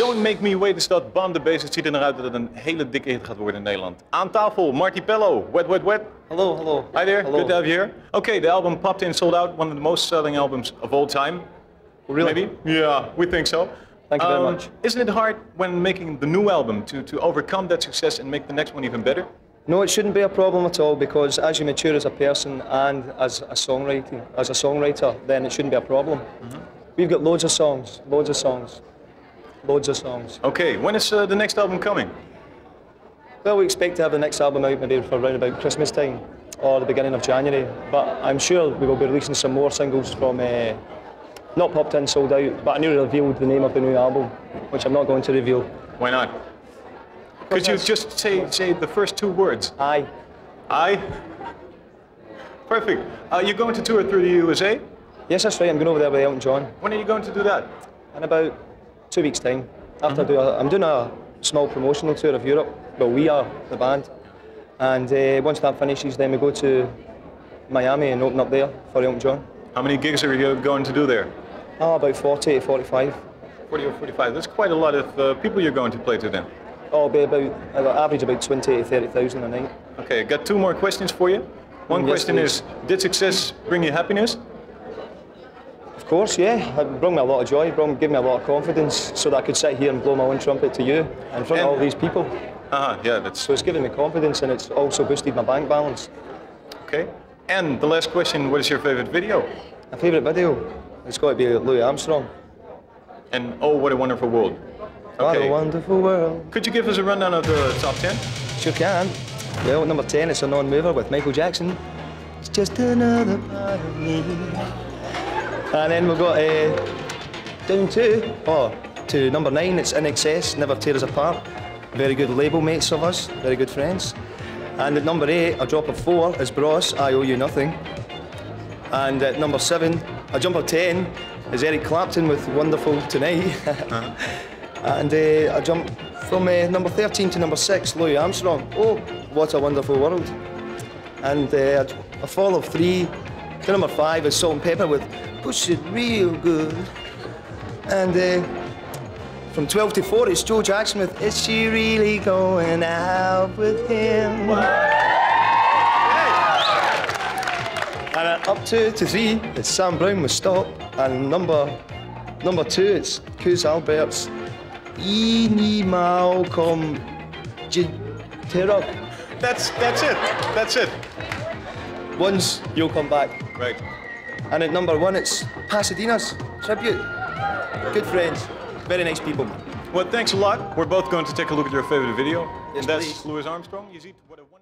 Don't Make Me Wait is dat. Bam, de bass. Het ziet er naar uit dat het een hele dikke hit gaat worden in Nederland. Aan tafel, Marti Pellow, Wet Wet Wet. Hello, hello. Hi there, hello. Good to have you here. Okay, the album popped in, sold out, one of the most selling albums of all time. Really? Maybe? Yeah, we think so. Thank you very much. Isn't it hard when making the new album to overcome that success and make the next one even better? No, it shouldn't be a problem at all, because as you mature as a person and as a songwriter, then it shouldn't be a problem. Mm-hmm. We've got loads of songs, loads of songs, loads of songs. Okay, when is the next album coming? Well, we expect to have the next album out maybe for around about Christmas time or the beginning of January, but I'm sure we will be releasing some more singles from not popped in, sold out, but I nearly revealed the name of the new album, which I'm not going to reveal. Why not? Could you just say the first two words? Aye. Aye? Perfect. You're going to tour through the USA? Yes, that's right. I'm going over there with Elton John. When are you going to do that? In about 2 weeks' time. After I'm doing a small promotional tour of Europe. Well, we are, the band. And once that finishes, then we go to Miami and open up there for Elton John. How many gigs are you going to do there? Oh, about 40 to 45. 40 or 45. That's quite a lot of people you're going to play to then. Oh, be about average about 20 to 30,000 a night. Okay, got two more questions for you. One question is, did success bring you happiness? Of course, yeah. It brought me a lot of joy. It gave me a lot of confidence, so that I could sit here and blow my own trumpet to you in front of all these people. Yeah, that's. So it's given me confidence, and it's also boosted my bank balance. Okay. And the last question: what is your favorite video? My favorite video? It's got to be Louis Armstrong. And Oh, What a Wonderful World. What a wonderful world. Could you give us a rundown of the top 10? Sure can. Well, number 10 is A Non-Mover with Michael Jackson. It's just another part of me. And then we've got down to number 9, it's INXS, Never Tear Us Apart. Very good label mates of us, very good friends. And at number 8, a drop of 4, is Bros, I Owe You Nothing. And at number 7, a jump of 10, is Eric Clapton with Wonderful Tonight. And I jump from number 13 to number 6, Louis Armstrong. Oh, What a Wonderful World. And a fall of 3 to number 5 is Salt-N-Pepa with Push It Real Good. And from 12 to 4 is Joe Jackson with Is She Really Going Out With Him? Yeah. And up 2 to 3 is Sam Brown with Stop. And number 2 it's Koos Albert's Malcolm Terror. That's it. That's it. Once You'll Come Back. Right. And at number 1 it's Pasadena's Tribute. Good friends. Very nice people. Well, thanks a lot. We're both going to take a look at your favorite video. Yes, and that's please. Louis Armstrong. You see what a wonderful